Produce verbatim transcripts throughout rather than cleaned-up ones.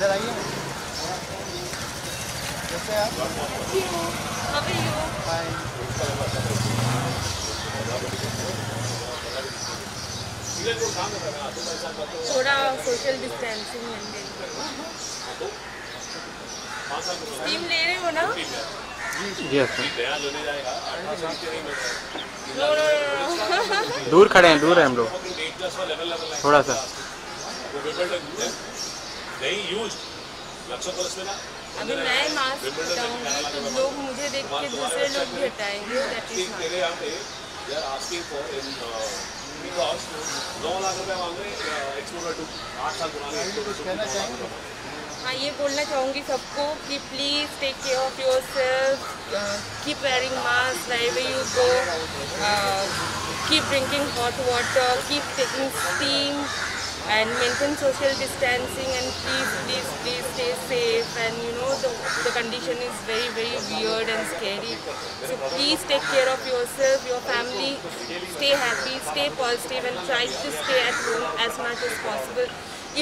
इधर आइए। कैसे आप? थोड़ा सोशल डिस्टेंसिंग मेंटेन ले रहे हो ना? Yes sir. दूर खड़े हैं, दूर हैं हम लोग थोड़ा सा। अभी मैं मास्क हटाऊंगी तो लोग मुझे देख के दूसरे लोग भी हटाएंगे। हाँ, ये बोलना चाहूँगी सबको कि please take care of yourself, keep wearing mask where you go, keep drinking hot water, keep taking steam and maintain social distancing, and please please please stay safe. And you know the the condition is very very weird and scary, so please take care of yourself, your family, stay happy, stay positive, and try to stay at home as much as possible.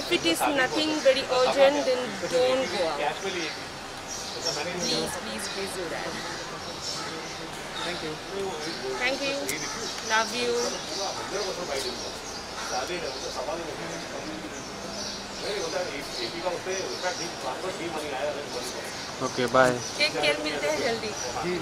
If it is nothing very urgent, then don't go out. Please please please do that. Thank you, thank you, love you. शादी है तो सवाल ही नहीं है। ये होता है AP का उससे उसका ठीक पासवर्ड भी बनी आया है। ओके बाय, टेक केयर, मिलते हैं जल्दी। जी।